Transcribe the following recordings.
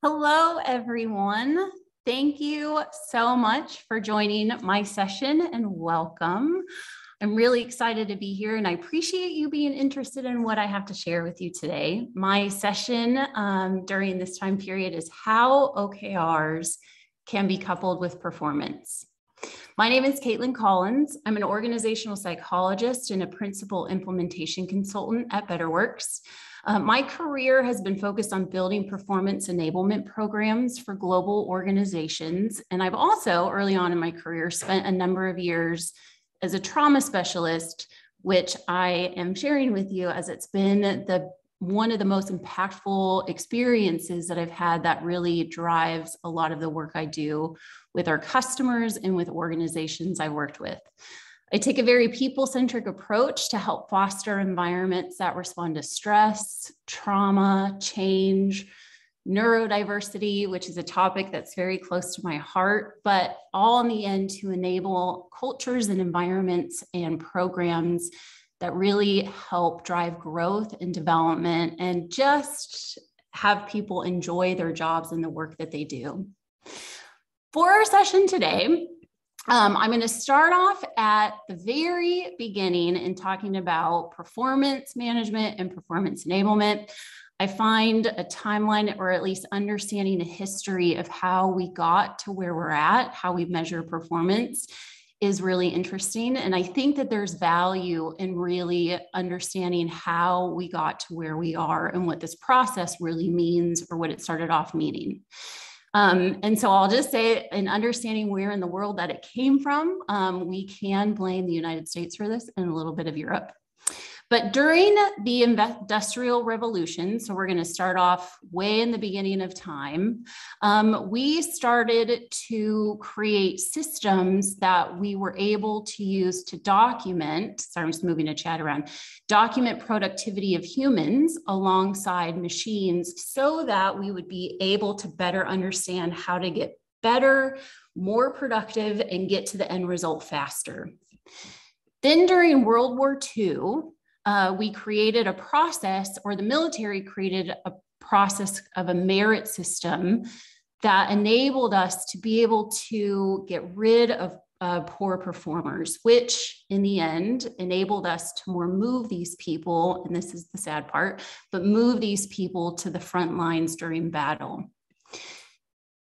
Hello, everyone. Thank you so much for joining my session and welcome. I'm really excited to be here and I appreciate you being interested in what I have to share with you today. My session during this time period is how OKRs can be coupled with performance. My name is Caitlin Collins. I'm an organizational psychologist and a principal implementation consultant at BetterWorks. My career has been focused on building performance enablement programs for global organizations. And I've also, early on in my career, spent a number of years as a trauma specialist, which I am sharing with you as it's been one of the most impactful experiences that I've had that really drives a lot of the work I do with our customers and with organizations I worked with. I take a very people-centric approach to help foster environments that respond to stress, trauma, change, neurodiversity, which is a topic that's very close to my heart, but all in the end to enable cultures and environments and programs that really help drive growth and development and just have people enjoy their jobs and the work that they do. For our session today, I'm going to start off at the very beginning in talking about performance management and performance enablement. I find a timeline, or at least understanding the history of how we got to where we're at, how we measure performance, is really interesting. And I think that there's value in really understanding how we got to where we are and what this process really means, or what it started off meaning. And so I'll just say, in understanding where in the world that it came from, we can blame the United States for this and a little bit of Europe. But during the Industrial Revolution, so we're going to start off way in the beginning of time, we started to create systems that we were able to use to document, sorry, I'm just moving a chat around, document productivity of humans alongside machines so that we would be able to better understand how to get better, more productive, and get to the end result faster. Then during World War II, we created a process, or the military created a process of a merit system that enabled us to be able to get rid of poor performers, which in the end enabled us to more move these people, and this is the sad part, but move these people to the front lines during battle.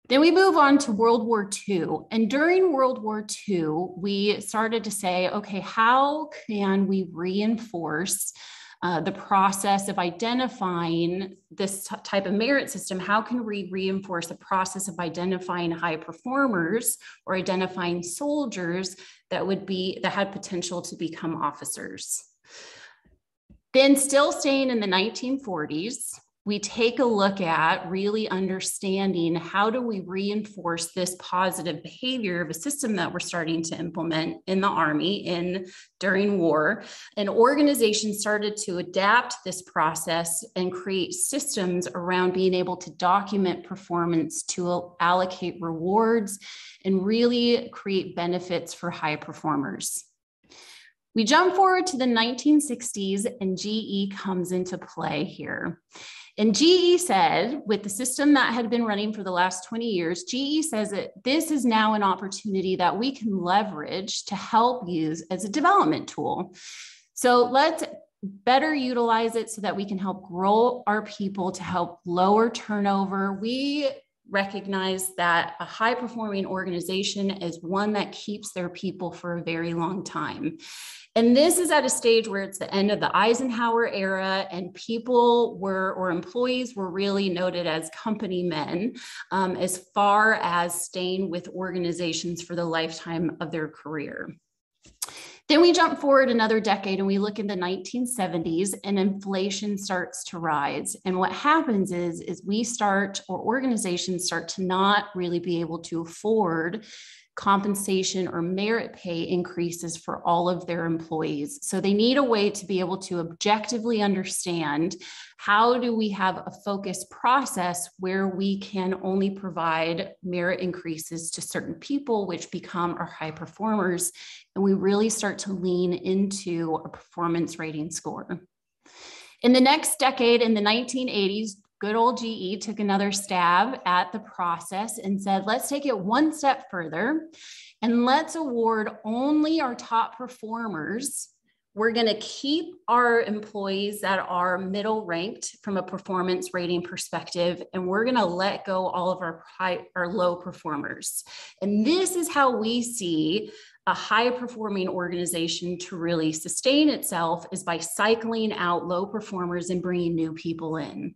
Then we move on to World War II. And during World War II, we started to say, okay, how can we reinforce the process of identifying this type of merit system? How can we reinforce the process of identifying high performers or identifying soldiers that had potential to become officers? Then still staying in the 1940s, we take a look at really understanding how do we reinforce this positive behavior of a system that we're starting to implement in the Army during war. And organizations started to adapt this process and create systems around being able to document performance, to allocate rewards, and really create benefits for high performers. We jump forward to the 1960s and GE comes into play here. And GE said, with the system that had been running for the last 20 years, GE says that this is now an opportunity that we can leverage to help use as a development tool. So let's better utilize it so that we can help grow our people to help lower turnover. We recognize that a high-performing organization is one that keeps their people for a very long time. And this is at a stage where it's the end of the Eisenhower era, and employees were really noted as company men as far as staying with organizations for the lifetime of their career. Then we jump forward another decade and we look in the 1970s and inflation starts to rise. And what happens is organizations start to not really be able to afford compensation or merit pay increases for all of their employees. So they need a way to be able to objectively understand how do we have a focused process where we can only provide merit increases to certain people, which become our high performers. And we really start to lean into a performance rating score. In the next decade, in the 1980s, good old GE took another stab at the process and said, let's take it one step further and let's award only our top performers. We're going to keep our employees that are middle ranked from a performance rating perspective, and we're going to let go all of our low performers. And this is how we see a high performing organization to really sustain itself, is by cycling out low performers and bringing new people in.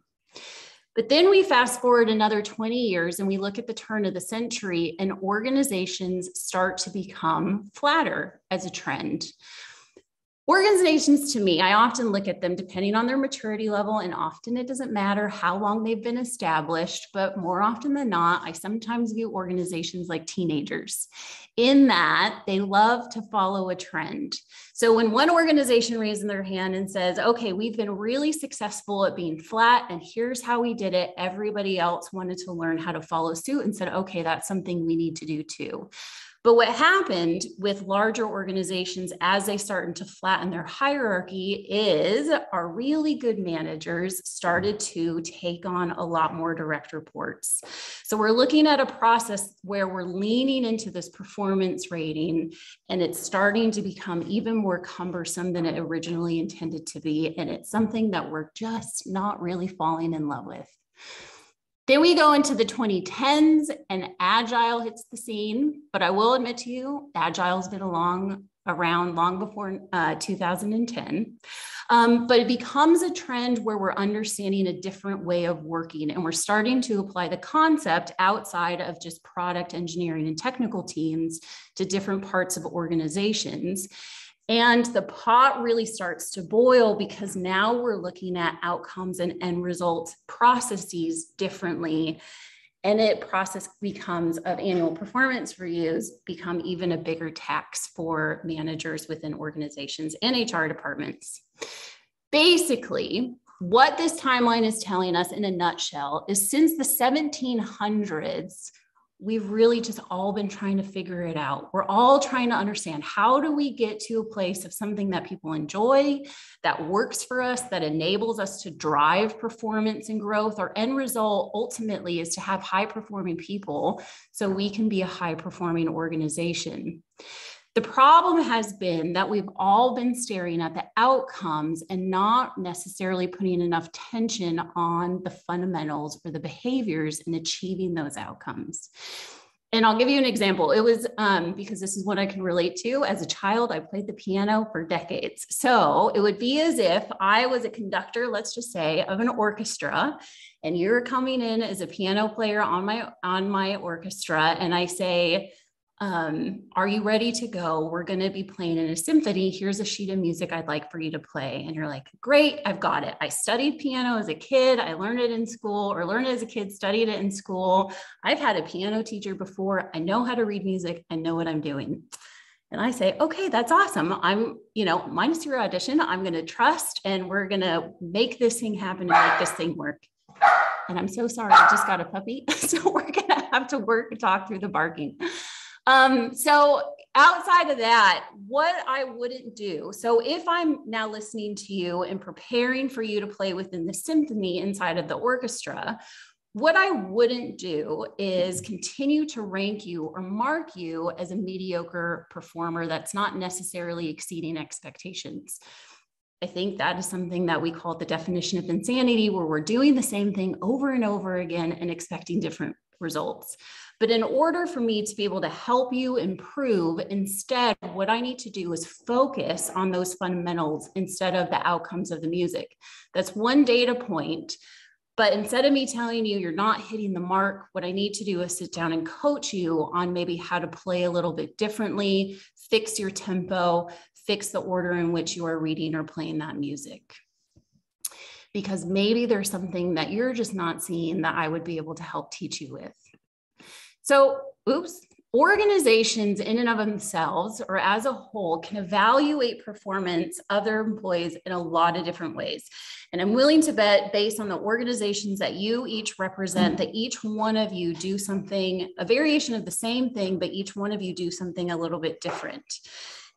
But then we fast forward another 20 years and we look at the turn of the century, and organizations start to become flatter as a trend. Organizations, to me, I often look at them depending on their maturity level, and often it doesn't matter how long they've been established, but more often than not, I sometimes view organizations like teenagers, in that they love to follow a trend. So when one organization raises their hand and says, okay, we've been really successful at being flat and here's how we did it, everybody else wanted to learn how to follow suit and said, okay, that's something we need to do too. But what happened with larger organizations as they started to flatten their hierarchy is our really good managers started to take on a lot more direct reports. So we're looking at a process where we're leaning into this performance rating, and it's starting to become even more cumbersome than it originally intended to be. And it's something that we're just not really falling in love with. Then we go into the 2010s and Agile hits the scene, but I will admit to you, Agile's been around long before 2010. But it becomes a trend where we're understanding a different way of working, and we're starting to apply the concept outside of just product engineering and technical teams to different parts of organizations. And the pot really starts to boil, because now we're looking at outcomes and end results, processes differently. And it process becomes of annual performance reviews become even a bigger tax for managers within organizations and HR departments. Basically, what this timeline is telling us in a nutshell is since the 1700s, we've really just all been trying to figure it out. We're all trying to understand, how do we get to a place of something that people enjoy, that works for us, that enables us to drive performance and growth? Our end result ultimately is to have high performing people so we can be a high performing organization. The problem has been that we've all been staring at the outcomes and not necessarily putting enough tension on the fundamentals or the behaviors in achieving those outcomes. And I'll give you an example. It was because this is what I can relate to. As a child, I played the piano for decades. So it would be as if I was a conductor, let's just say, of an orchestra, and you're coming in as a piano player on my orchestra, and I say, are you ready to go? We're going to be playing in a symphony. Here's a sheet of music I'd like for you to play. And you're like, great, I've got it. I studied piano as a kid. I learned it in school, or learned it as a kid, studied it in school. I've had a piano teacher before. I know how to read music. I know what I'm doing. And I say, okay, that's awesome. I'm, minus your audition, I'm going to trust, and we're going to make this thing happen and make this thing work. And I'm so sorry, I just got a puppy. So we're going to have to talk through the barking. So outside of that, what I wouldn't do. So if I'm now listening to you and preparing for you to play within the symphony inside of the orchestra, what I wouldn't do is continue to rank you or mark you as a mediocre performer that's not necessarily exceeding expectations. I think that is something that we call the definition of insanity, where we're doing the same thing over and over again and expecting different results. But in order for me to be able to help you improve, instead, what I need to do is focus on those fundamentals instead of the outcomes of the music. That's one data point. But instead of me telling you you're not hitting the mark, what I need to do is sit down and coach you on maybe how to play a little bit differently, fix your tempo, fix the order in which you are reading or playing that music. Because maybe there's something that you're just not seeing that I would be able to help teach you with. So, organizations in and of themselves, or as a whole, can evaluate performance of their employees in a lot of different ways. And I'm willing to bet, based on the organizations that you each represent, that each one of you do something, a variation of the same thing, but each one of you do something a little bit different.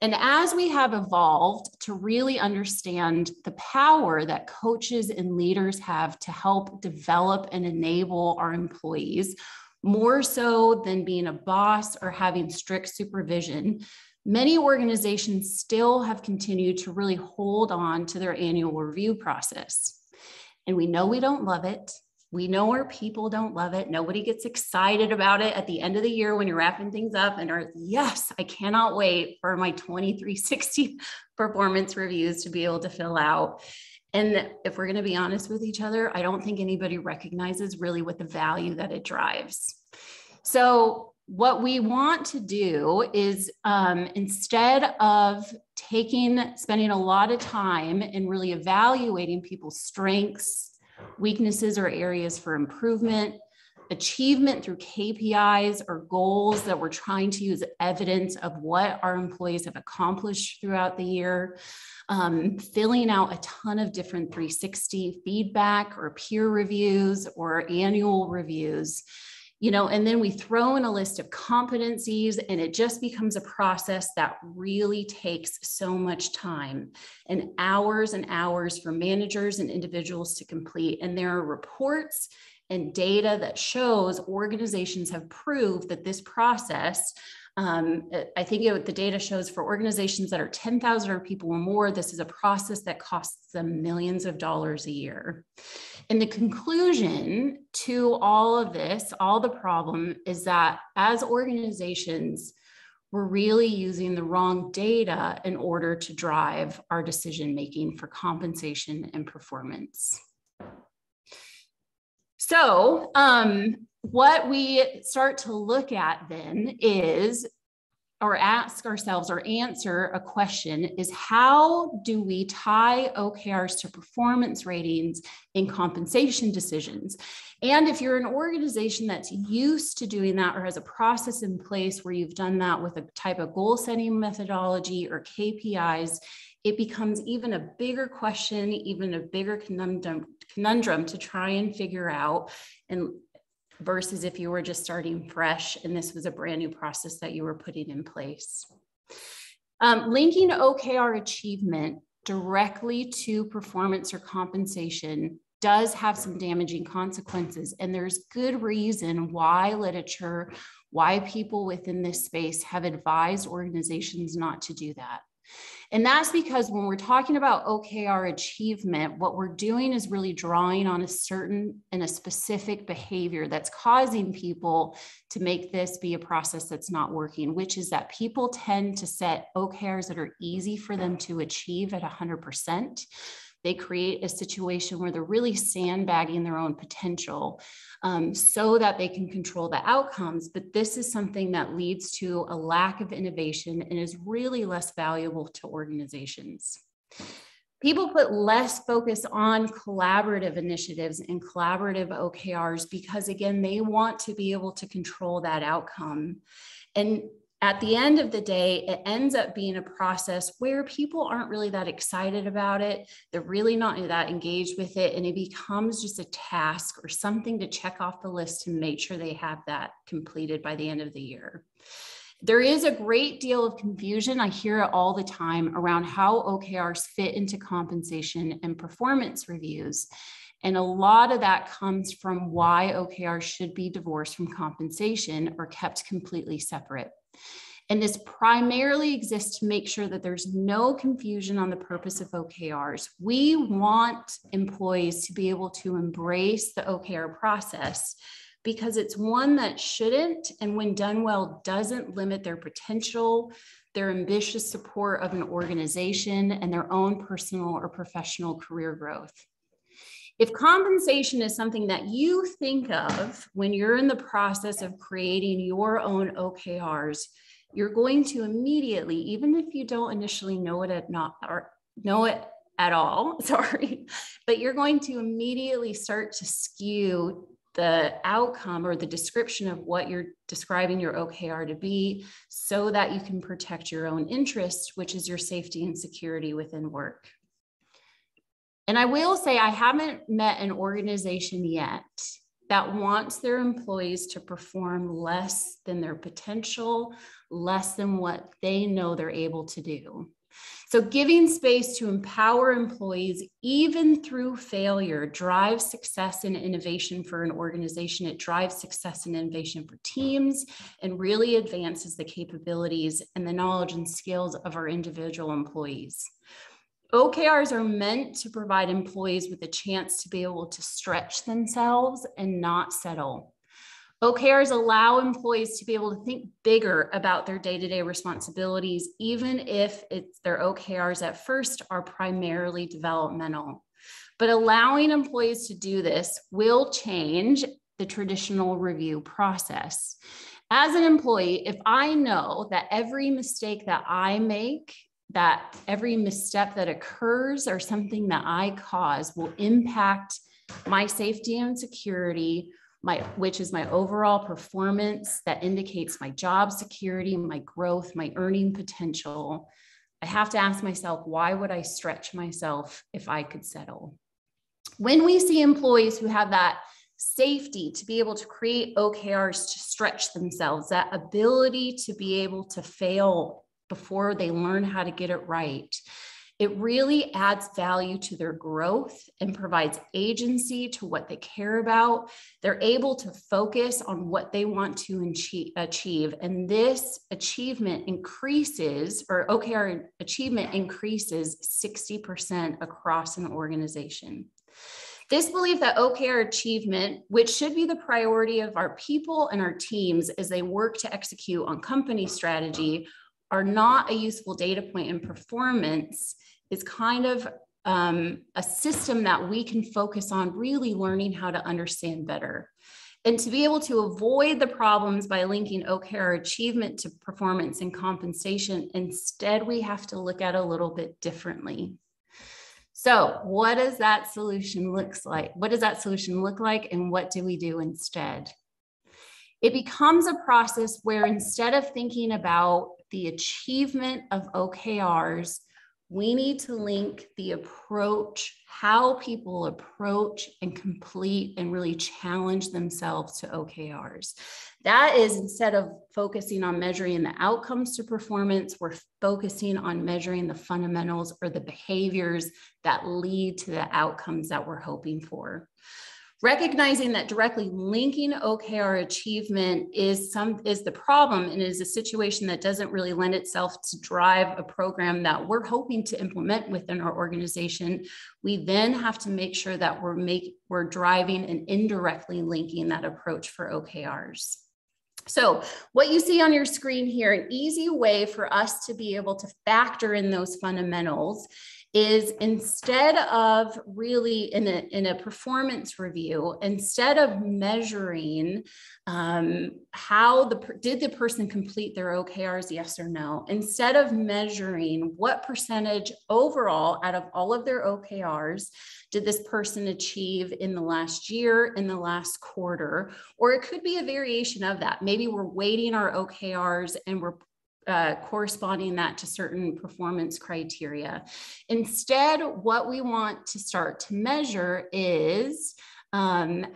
And as we have evolved to really understand the power that coaches and leaders have to help develop and enable our employees, more so than being a boss or having strict supervision, many organizations still have continued to really hold on to their annual review process. And we know we don't love it. We know our people don't love it. Nobody gets excited about it at the end of the year when you're wrapping things up and are, yes, I cannot wait for my 2360 performance reviews to be able to fill out. And if we're going to be honest with each other, I don't think anybody recognizes really what the value that it drives. So what we want to do is instead of spending a lot of time and really evaluating people's strengths, weaknesses, or areas for improvement, achievement through KPIs or goals that we're trying to use evidence of what our employees have accomplished throughout the year, filling out a ton of different 360 feedback or peer reviews or annual reviews. You know, and then we throw in a list of competencies and it just becomes a process that really takes so much time and hours for managers and individuals to complete. And there are reports and data that shows organizations have proved that this process, I think the data shows for organizations that are 10,000 people or more, this is a process that costs them millions of dollars a year. And the conclusion to all of this, all the problem is that as organizations, we're really using the wrong data in order to drive our decision-making for compensation and performance. So, what we start to look at then is, or ask ourselves or answer a question is, how do we tie OKRs to performance ratings in compensation decisions? And if you're an organization that's used to doing that or has a process in place where you've done that with a type of goal setting methodology or KPIs, it becomes even a bigger question, even a bigger conundrum to try and figure out, and versus if you were just starting fresh and this was a brand new process that you were putting in place. Linking OKR achievement directly to performance or compensation does have some damaging consequences, and there's good reason why literature, why people within this space have advised organizations not to do that. And that's because when we're talking about OKR achievement, what we're doing is really drawing on a certain and a specific behavior that's causing people to make this be a process that's not working, which is that people tend to set OKRs that are easy for them to achieve at 100%. They create a situation where they're really sandbagging their own potential so that they can control the outcomes. But this is something that leads to a lack of innovation and is really less valuable to organizations. People put less focus on collaborative initiatives and collaborative OKRs because, again, they want to be able to control that outcome. And at the end of the day, it ends up being a process where people aren't really that excited about it. They're really not that engaged with it. And it becomes just a task or something to check off the list to make sure they have that completed by the end of the year. There is a great deal of confusion. I hear it all the time around how OKRs fit into compensation and performance reviews. And a lot of that comes from why OKRs should be divorced from compensation or kept completely separate. And this primarily exists to make sure that there's no confusion on the purpose of OKRs. We want employees to be able to embrace the OKR process because it's one that shouldn't, and when done well, doesn't limit their potential, their ambitious support of an organization, and their own personal or professional career growth. If compensation is something that you think of when you're in the process of creating your own OKRs, you're going to immediately, even if you don't initially know it but you're going to immediately start to skew the outcome or the description of what you're describing your OKR to be so that you can protect your own interests, which is your safety and security within work. And I will say I haven't met an organization yet that wants their employees to perform less than their potential, less than what they know they're able to do. So giving space to empower employees, even through failure, drives success and innovation for an organization. It drives success and innovation for teams and really advances the capabilities and the knowledge and skills of our individual employees. OKRs are meant to provide employees with a chance to be able to stretch themselves and not settle. OKRs allow employees to be able to think bigger about their day-to-day responsibilities, even if their OKRs at first are primarily developmental. But allowing employees to do this will change the traditional review process. As an employee, if I know that every mistake that I make, that every misstep that occurs or something that I cause will impact my safety and security, which is my overall performance that indicates my job security, my growth, my earning potential, I have to ask myself, why would I stretch myself if I could settle? When we see employees who have that safety to be able to create OKRs to stretch themselves, that ability to be able to fail before they learn how to get it right, it really adds value to their growth and provides agency to what they care about. They're able to focus on what they want to achieve. And this achievement increases, or OKR achievement increases 60% across an organization. This belief that OKR achievement, which should be the priority of our people and our teams as they work to execute on company strategy, are not a useful data point in performance, is kind of a system that we can focus on really learning how to understand better. And to be able to avoid the problems by linking OKR achievement to performance and compensation, instead we have to look at a little bit differently. So what does that solution look like, and what do we do instead? It becomes a process where instead of thinking about the achievement of OKRs, we need to link the approach, how people approach and complete and really challenge themselves to OKRs. That is, instead of focusing on measuring the outcomes to performance, we're focusing on measuring the fundamentals or the behaviors that lead to the outcomes that we're hoping for. Recognizing that directly linking OKR achievement is the problem, and is a situation that doesn't really lend itself to drive a program that we're hoping to implement within our organization. We then have to make sure that we're driving and indirectly linking that approach for OKRs. So what you see on your screen here, an easy way for us to be able to factor in those fundamentals is, instead of really in a performance review, instead of measuring did the person complete their OKRs, yes or no, instead of measuring what percentage overall out of all of their OKRs did this person achieve in the last year, in the last quarter, or it could be a variation of that. Maybe we're weighting our OKRs and we're corresponding that to certain performance criteria. Instead, what we want to start to measure is on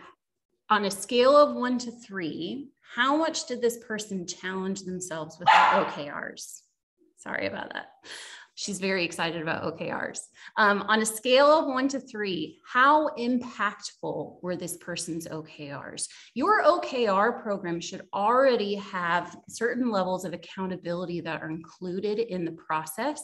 a scale of 1 to 3, how much did this person challenge themselves with their OKRs? Sorry about that. She's very excited about OKRs. On a scale of 1 to 3, how impactful were this person's OKRs? Your OKR program should already have certain levels of accountability that are included in the process,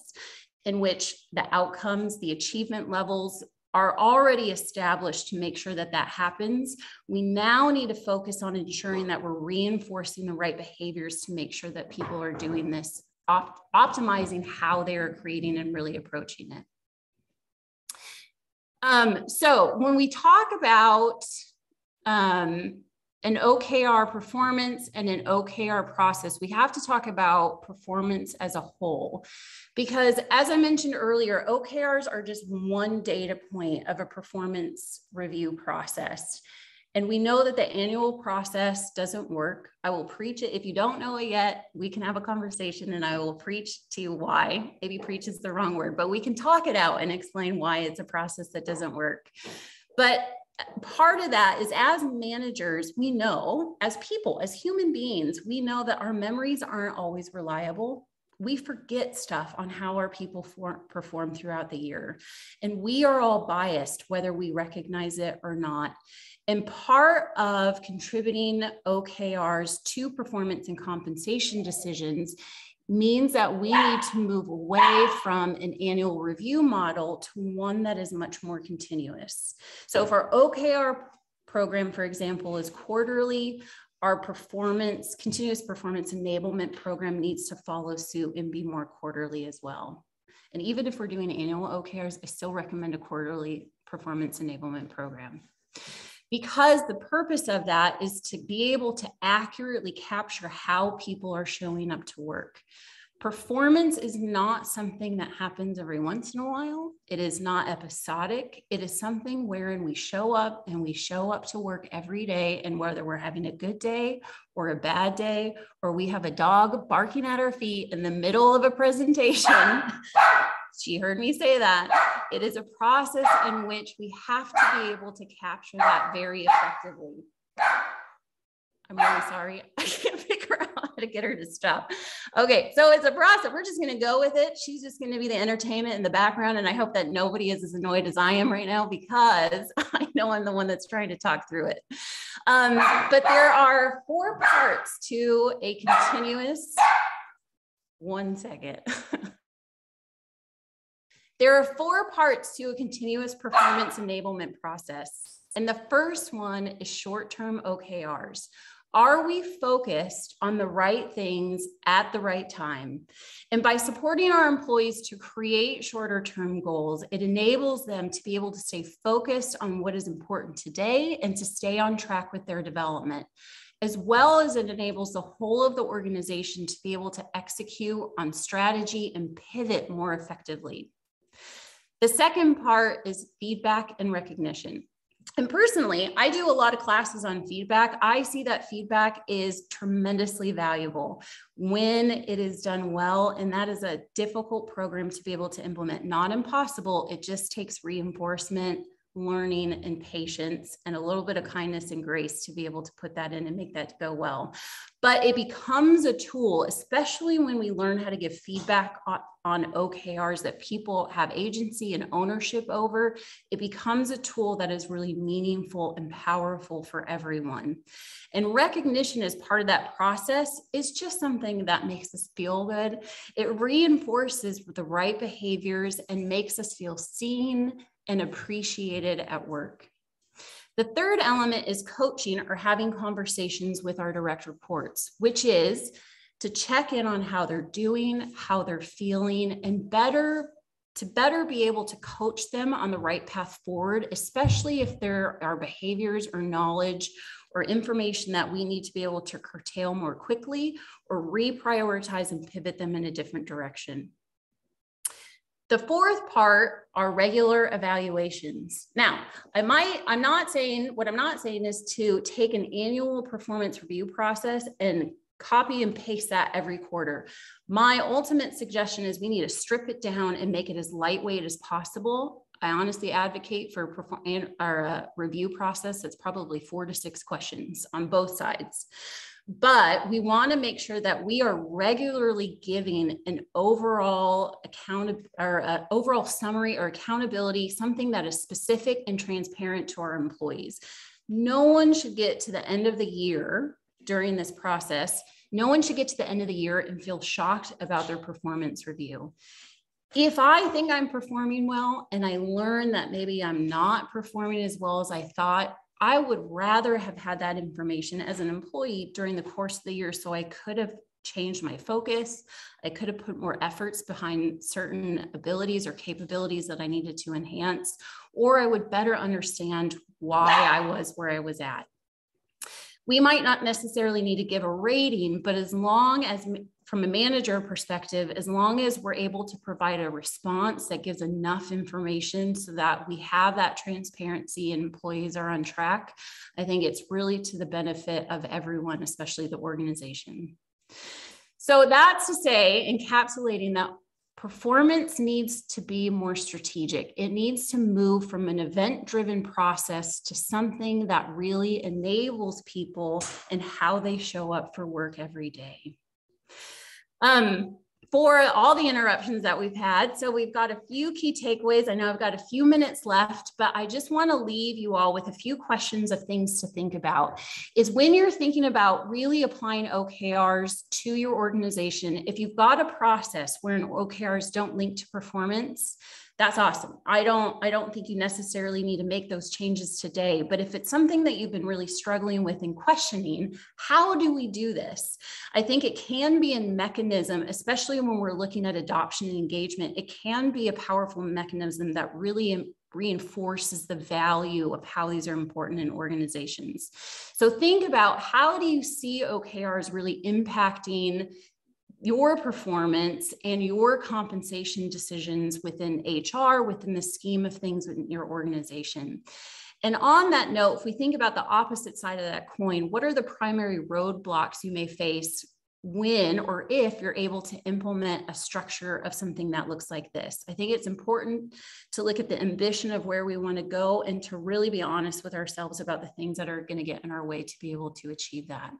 in which the outcomes, the achievement levels are already established to make sure that that happens. We now need to focus on ensuring that we're reinforcing the right behaviors to make sure that people are doing this, optimizing how they are creating and really approaching it. So when we talk about an OKR performance and an OKR process, we have to talk about performance as a whole, because as I mentioned earlier, OKRs are just one data point of a performance review process. And we know that the annual process doesn't work. I will preach it. If you don't know it yet, we can have a conversation and I will preach to you why. Maybe preach is the wrong word, but we can talk it out and explain why it's a process that doesn't work. But part of that is, as managers, we know, as people, as human beings, we know that our memories aren't always reliable. We forget stuff on how our people perform throughout the year. And we are all biased, whether we recognize it or not. And part of contributing OKRs to performance and compensation decisions means that we need to move away from an annual review model to one that is much more continuous. So if our OKR program, for example, is quarterly, our performance, continuous performance enablement program needs to follow suit and be more quarterly as well. And even if we're doing annual OKRs, I still recommend a quarterly performance enablement program, because the purpose of that is to be able to accurately capture how people are showing up to work. Performance is not something that happens every once in a while. It is not episodic. It is something wherein we show up, and we show up to work every day. And whether we're having a good day or a bad day, or we have a dog barking at our feet in the middle of a presentation, she heard me say that, it is a process in which we have to be able to capture that very effectively. I'm really sorry. I can't figure out how to get her to stop. Okay, so it's a process. We're just going to go with it. She's just going to be the entertainment in the background. And I hope that nobody is as annoyed as I am right now, because I know I'm the one that's trying to talk through it. But there are four parts to a continuous, 1 second. There are four parts to a continuous performance enablement process. And the first one is short-term OKRs. Are we focused on the right things at the right time? And by supporting our employees to create shorter-term goals, it enables them to be able to stay focused on what is important today and to stay on track with their development, as well as it enables the whole of the organization to be able to execute on strategy and pivot more effectively. The second part is feedback and recognition. And personally, I do a lot of classes on feedback. I see that feedback is tremendously valuable when it is done well. And that is a difficult program to be able to implement. Not impossible. It just takes reinforcement, learning, and patience, and a little bit of kindness and grace to be able to put that in and make that go well. But it becomes a tool, especially when we learn how to give feedback on OKRs that people have agency and ownership over. It becomes a tool that is really meaningful and powerful for everyone. And recognition as part of that process is just something that makes us feel good. It reinforces the right behaviors and makes us feel seen and appreciated at work. The third element is coaching or having conversations with our direct reports, which is to check in on how they're doing, how they're feeling, and to better be able to coach them on the right path forward, especially if there are behaviors or knowledge or information that we need to be able to curtail more quickly or reprioritize and pivot them in a different direction. The fourth part are regular evaluations. Now, what I'm not saying is to take an annual performance review process and copy and paste that every quarter. My ultimate suggestion is we need to strip it down and make it as lightweight as possible. I honestly advocate for a review process that's probably 4 to 6 questions on both sides. But we want to make sure that we are regularly giving an overall summary or accountability, something that is specific and transparent to our employees. No one should get to the end of the year during this process. No one should get to the end of the year and feel shocked about their performance review. If I think I'm performing well and I learn that maybe I'm not performing as well as I thought, I would rather have had that information as an employee during the course of the year, so I could have changed my focus. I could have put more efforts behind certain abilities or capabilities that I needed to enhance, or I would better understand why I was where I was at. We might not necessarily need to give a rating, but as long as, from a manager perspective, as long as we're able to provide a response that gives enough information so that we have that transparency and employees are on track, I think it's really to the benefit of everyone, especially the organization. So that's to say, encapsulating that performance needs to be more strategic. It needs to move from an event-driven process to something that really enables people and how they show up for work every day. For all the interruptions that we've had, so we've got a few key takeaways. I know I've got a few minutes left, but I just want to leave you all with a few questions of things to think about. Is when you're thinking about really applying OKRs to your organization, if you've got a process where OKRs don't link to performance, that's awesome. I don't think you necessarily need to make those changes today, but if it's something that you've been really struggling with and questioning, how do we do this? I think it can be a mechanism, especially when we're looking at adoption and engagement. It can be a powerful mechanism that really reinforces the value of how these are important in organizations. So think about, how do you see OKRs really impacting your performance and your compensation decisions within HR, within the scheme of things within your organization? And on that note, if we think about the opposite side of that coin, what are the primary roadblocks you may face when or if you're able to implement a structure of something that looks like this? I think it's important to look at the ambition of where we want to go and to really be honest with ourselves about the things that are going to get in our way to be able to achieve that.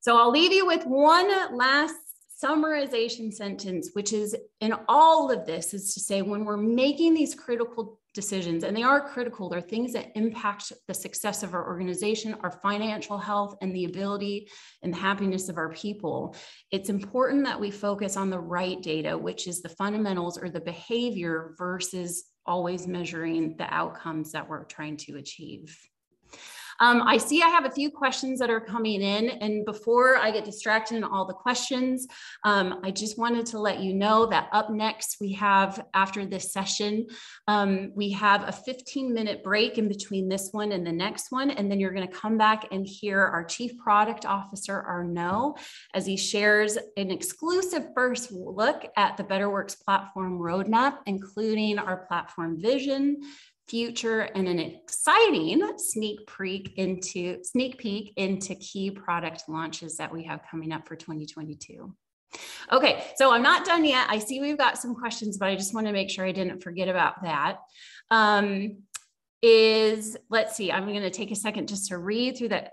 So I'll leave you with one last summarization sentence, which is, in all of this, is to say, when we're making these critical decisions, and they are critical, they're things that impact the success of our organization, our financial health, and the ability and the happiness of our people, it's important that we focus on the right data, which is the fundamentals or the behavior, versus always measuring the outcomes that we're trying to achieve. I see I have a few questions that are coming in, and before I get distracted in all the questions, I just wanted to let you know that up next we have, after this session, we have a 15-minute break in between this one and the next one, and then you're going to come back and hear our Chief Product Officer, Arnaud, as he shares an exclusive first look at the BetterWorks platform roadmap, including our platform vision, future, and an exciting sneak peek into key product launches that we have coming up for 2022. Okay, so I'm not done yet. I see we've got some questions, but I just want to make sure I didn't forget about that. Let's see, I'm going to take a second just to read through that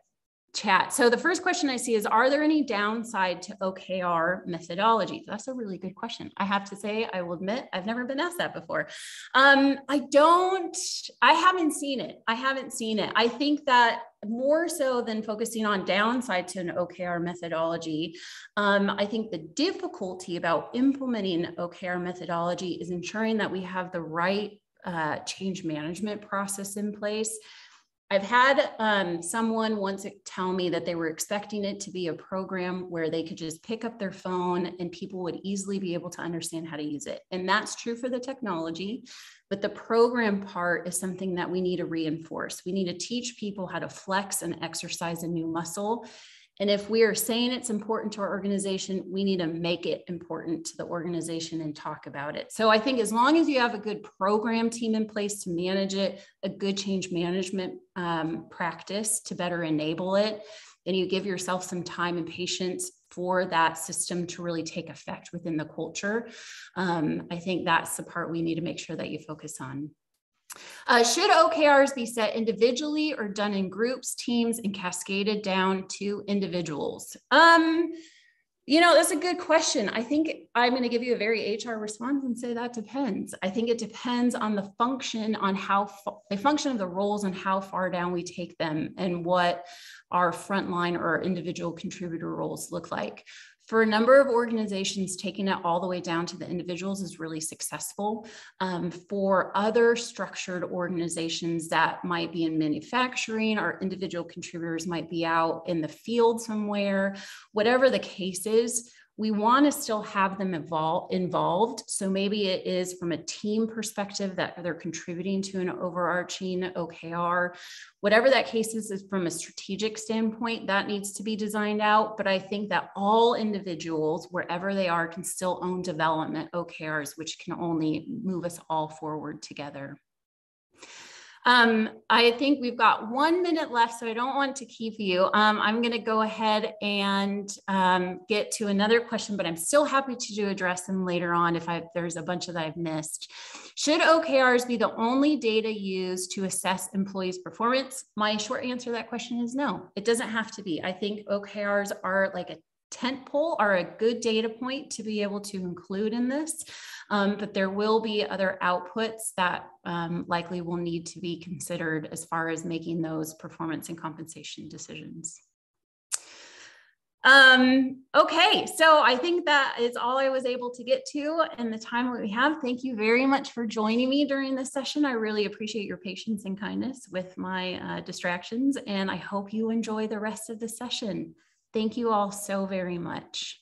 chat. So the first question I see is, are there any downside to OKR methodology? That's a really good question. I have to say, I will admit, I've never been asked that before. I haven't seen it. I think that more so than focusing on downside to an OKR methodology, I think the difficulty about implementing an OKR methodology is ensuring that we have the right change management process in place. I've had someone once tell me that they were expecting it to be a program where they could just pick up their phone and people would easily be able to understand how to use it. And that's true for the technology, but the program part is something that we need to reinforce. We need to teach people how to flex and exercise a new muscle. And if we are saying it's important to our organization, we need to make it important to the organization and talk about it. So I think as long as you have a good program team in place to manage it, a good change management practice to better enable it, and you give yourself some time and patience for that system to really take effect within the culture, I think that's the part we need to make sure that you focus on. Should OKRs be set individually or done in groups, teams, and cascaded down to individuals? You know, that's a good question. I think I'm going to give you a very HR response and say that depends. I think it depends on the function, on how the function of the roles and how far down we take them and what our frontline or our individual contributor roles look like. For a number of organizations, taking it all the way down to the individuals is really successful. For other structured organizations that might be in manufacturing, our individual contributors might be out in the field somewhere, whatever the case is, we want to still have them involved. So maybe it is from a team perspective that they're contributing to an overarching OKR. Whatever that case is from a strategic standpoint, that needs to be designed out. But I think that all individuals, wherever they are, can still own development OKRs, which can only move us all forward together. I think we've got 1 minute left, so I don't want to keep you. I'm going to go ahead and get to another question, but I'm still happy to address them later on if there's a bunch of that I've missed. Should OKRs be the only data used to assess employees' performance? My short answer to that question is no, it doesn't have to be. I think OKRs are like a tentpole, are a good data point to be able to include in this, but there will be other outputs that likely will need to be considered as far as making those performance and compensation decisions. Okay, so I think that is all I was able to get to in the time that we have. Thank you very much for joining me during this session. I really appreciate your patience and kindness with my distractions, and I hope you enjoy the rest of the session. Thank you all so very much.